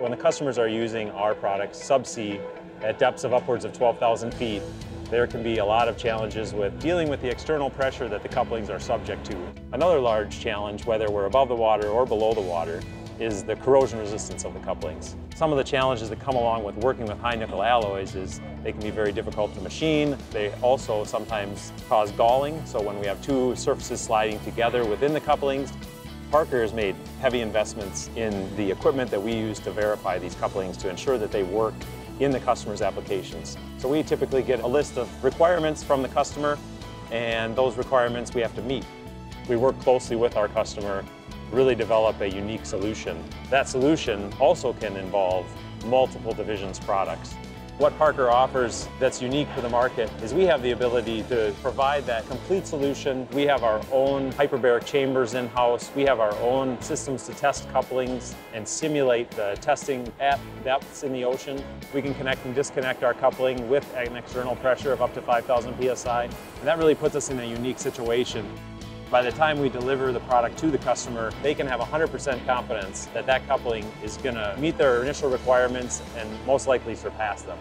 When the customers are using our products, subsea, at depths of upwards of 12,000 feet, there can be a lot of challenges with dealing with the external pressure that the couplings are subject to. Another large challenge, whether we're above the water or below the water, is the corrosion resistance of the couplings. Some of the challenges that come along with working with high nickel alloys is they can be very difficult to machine. They also sometimes cause galling, so when we have two surfaces sliding together within the couplings. Parker has made heavy investments in the equipment that we use to verify these couplings to ensure that they work in the customer's applications. So we typically get a list of requirements from the customer, and those requirements we have to meet. We work closely with our customer, really develop a unique solution. That solution also can involve multiple divisions' products. What Parker offers that's unique for the market is we have the ability to provide that complete solution. We have our own hyperbaric chambers in-house. We have our own systems to test couplings and simulate the testing at depths in the ocean. We can connect and disconnect our coupling with an external pressure of up to 5,000 PSI. And that really puts us in a unique situation. By the time we deliver the product to the customer, they can have 100% confidence that that coupling is going to meet their initial requirements and most likely surpass them.